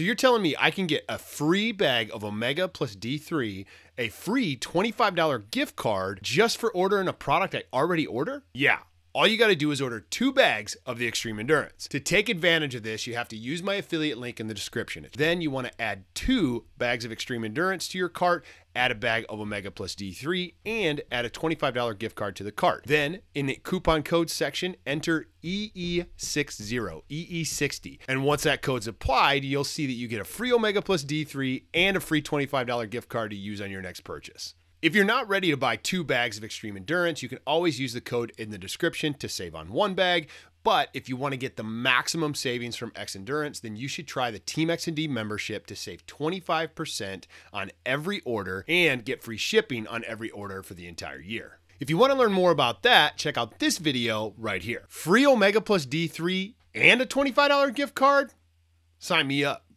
So you're telling me I can get a free bag of Omega Plus D3, a free $25 gift card just for ordering a product I already ordered? Yeah. All you got to do is order 2 bags of the Extreme Endurance. To take advantage of this, you have to use my affiliate link in the description. Then you want to add 2 bags of Extreme Endurance to your cart, add a bag of Omega Plus D3, and add a $25 gift card to the cart. Then in the coupon code section, enter EE60, and once that code's applied, you'll see that you get a free Omega Plus D3 and a free $25 gift card to use on your next purchase. If you're not ready to buy 2 bags of Extreme Endurance, you can always use the code in the description to save on 1 bag. But if you want to get the maximum savings from Xendurance, then you should try the Team XND membership to save 25% on every order and get free shipping on every order for the entire year. If you want to learn more about that, check out this video right here. Free Omega Plus D3 and a $25 gift card? Sign me up.